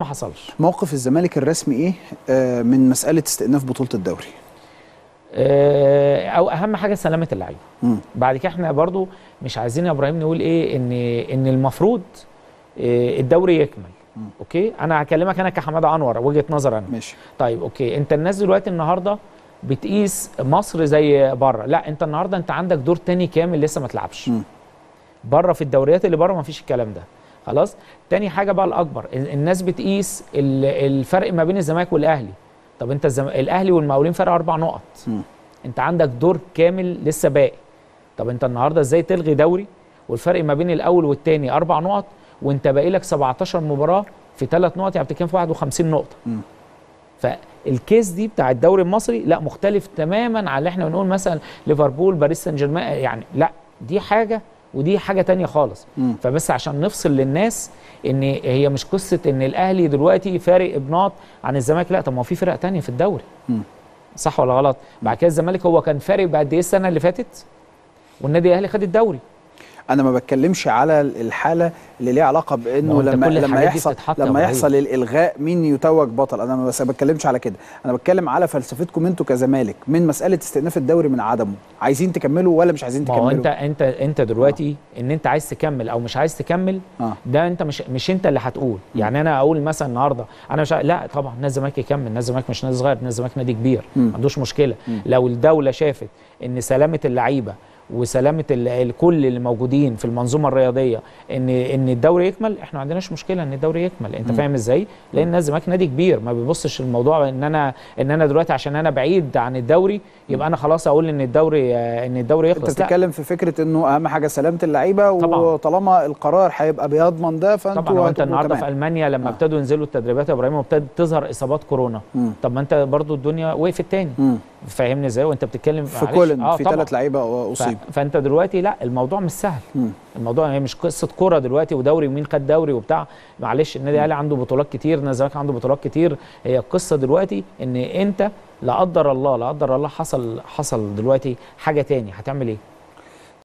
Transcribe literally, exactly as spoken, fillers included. ما حصلش. موقف الزمالك الرسمي ايه آه من مساله استئناف بطوله الدوري؟ آه او اهم حاجه سلامه اللعيبه. بعد كده احنا برضو مش عايزين يا ابراهيم نقول ايه ان ان المفروض آه الدوري يكمل. م. اوكي، انا هكلمك انا كحماده عنور وجهه نظر انا. ماشي. طيب اوكي، انت الناس دلوقتي النهارده بتقيس مصر زي بره، لا انت النهارده انت عندك دور تاني كامل لسه ما تلعبش. بره في الدوريات اللي بره ما فيش الكلام ده. خلاص، تاني حاجه بقى الاكبر، الناس بتقيس الفرق ما بين الزمالك والاهلي. طب انت الزم... الاهلي والمقاولين فرق اربع نقط. م. انت عندك دور كامل لسه باقي. طب انت النهارده ازاي تلغي دوري والفرق ما بين الاول والتاني اربع نقط وانت باقي لك سبعتاشر مباراه في ثلاث نقط، يعني بتتكلم في واحد وخمسين نقطه. م. فالكيس دي بتاع الدوري المصري لا مختلف تماما عن اللي احنا بنقول مثلا ليفربول باريس سان جيرمان، يعني لا دي حاجه ودي حاجه تانية خالص. م. فبس عشان نفصل للناس ان هي مش قصه ان الاهلي دلوقتي فارق بنقط عن الزمالك، لا طب ما هو في فرق تانية في الدوري. م. صح ولا غلط؟ بعد كده الزمالك هو كان فارق بقد ايه السنه اللي فاتت؟ والنادي الاهلي خد الدوري. انا ما بتكلمش على الحاله اللي ليها علاقه بانه لما لما يحصل لما يحصل الالغاء مين يتوج بطل، انا ما بتكلمش على كده، انا بتكلم على فلسفتكم انتوا كزمالك من مساله استئناف الدوري من عدمه، عايزين تكملوا ولا مش عايزين تكملوا؟ ما هو انت انت انت دلوقتي آه. ان انت عايز تكمل او مش عايز تكمل آه. ده انت مش مش انت اللي هتقول، يعني انا اقول مثلا النهارده انا مش ع... لا طبعا نادي الزمالك يكمل، نادي الزمالك مش نادي صغير، نادي الزمالك نادي كبير، ما عندوش مشكله. م. لو الدوله شافت ان سلامه اللعيبه وسلامه الكل اللي موجودين في المنظومه الرياضيه ان ان الدوري يكمل، احنا ما عندناش مشكله ان الدوري يكمل. انت فاهم ازاي؟ لان الزمالك نادي كبير ما بيبصش الموضوع ان انا ان انا دلوقتي عشان انا بعيد عن الدوري يبقى انا خلاص اقول ان الدوري ان الدوري يخلص. انت بتتكلم في فكره انه اهم حاجه سلامه اللعيبه، وطالما القرار هيبقى بيضمن ده فانتوا طبعا. انت النهارده في المانيا لما ابتدوا آه. ينزلوا التدريبات يا ابراهيم وابتدت تظهر اصابات كورونا، م. طب ما انت برضو الدنيا وقفت تاني. م. فاهمني ازاي؟ وانت بتتكلم في كولن آه في ثلاث لعيبه اصيب، فانت دلوقتي لا الموضوع مش سهل. م. الموضوع يعني مش قصه كوره دلوقتي ودوري ومين خد دوري وبتاع، معلش النادي الاهلي عنده بطولات كتير، النادي الزمالك عنده بطولات كتير، هي القصه دلوقتي ان انت لا قدر الله لا قدر الله حصل حصل دلوقتي حاجه تاني هتعمل ايه؟